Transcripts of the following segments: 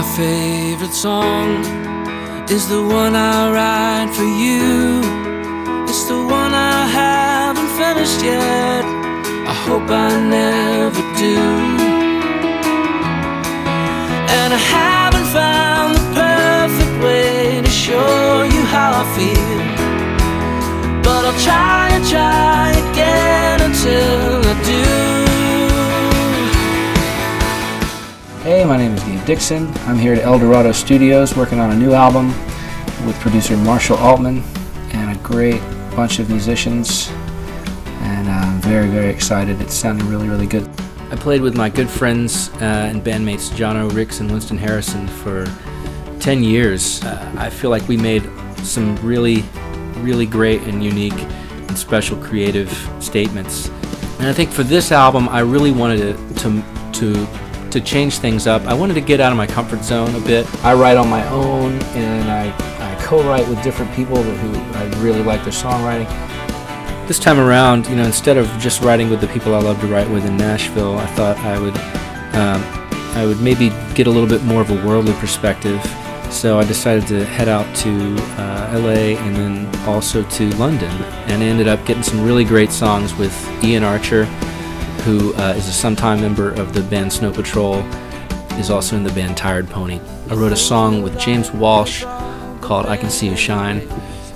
My favorite song is the one I write for you. It's the one I haven't finished yet. I hope I never do. And I haven't found the perfect way to show you how I feel, but I'll try and try again until I do. Hey, my name is Ian Dixon. I'm here at El Dorado Studios working on a new album with producer Marshall Altman and a great bunch of musicians, and I'm very, very excited. It's sounding really, really good. I played with my good friends and bandmates John O'Ricks and Winston Harrison for 10 years. I feel like we made some really, really great and unique and special creative statements. And I think for this album, I really wanted to change things up. I wanted to get out of my comfort zone a bit. I write on my own, and I co-write with different people who I really like their songwriting. This time around, you know, instead of just writing with the people I love to write with in Nashville, I thought I would maybe get a little bit more of a worldly perspective. So I decided to head out to LA and then also to London, and I ended up getting some really great songs with Ian Archer, who is a sometime member of the band Snow Patrol, is also in the band Tired Pony. I wrote a song with James Walsh called I Can See You Shine.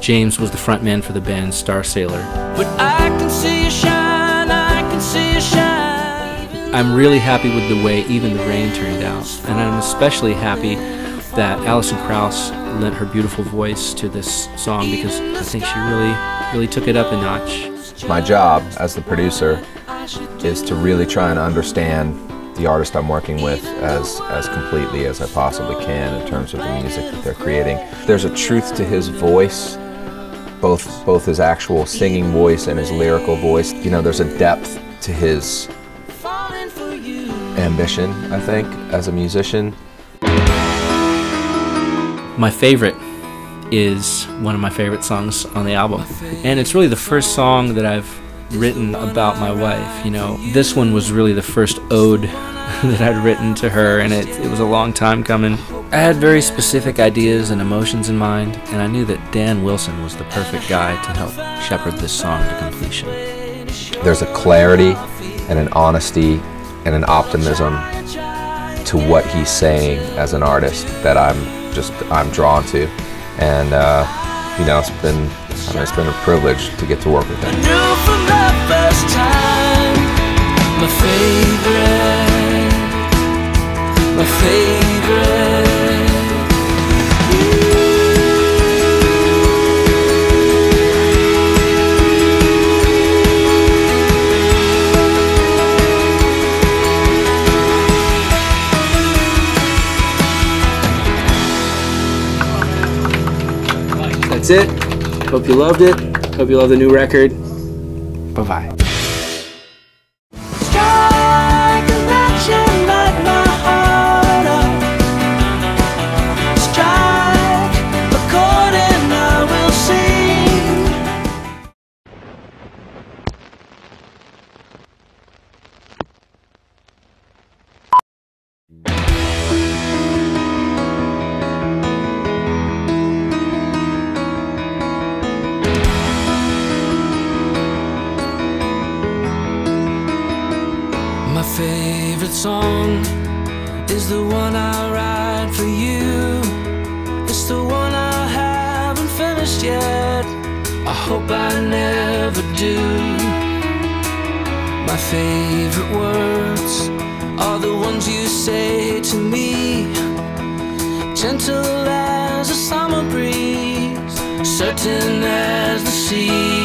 James was the frontman for the band Star Sailor. But I can see you shine, I can see you shine. I'm really happy with the way Even the Rain turned out, and I'm especially happy that Allison Krauss lent her beautiful voice to this song, because I think she really took it up a notch. My job as the producer is to really try and understand the artist I'm working with as completely as I possibly can in terms of the music that they're creating. There's a truth to his voice, both his actual singing voice and his lyrical voice. You know, there's a depth to his ambition, I think, as a musician. My Favorite is one of my favorite songs on the album, and it's really the first song that I've written about my wife. You know, this one was really the first ode that I'd written to her, and it was a long time coming. I had very specific ideas and emotions in mind, and I knew that Dan Wilson was the perfect guy to help shepherd this song to completion. There's a clarity and an honesty and an optimism to what he's saying as an artist that I'm drawn to, and you know, it's been a privilege to get to work with him. I knew for the first time, my favorite. That's it. Hope you loved it. Hope you love the new record. Bye-bye. My favorite song is the one I write for you. It's the one I haven't finished yet. I hope I never do. My favorite words are the ones you say to me, gentle as a summer breeze, certain as the sea.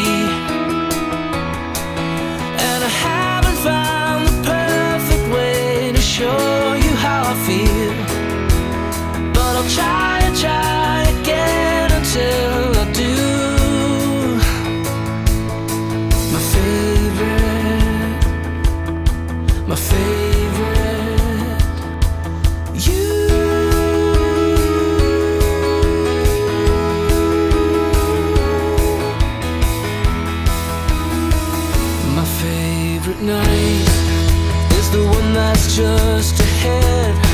Night is the one that's just ahead.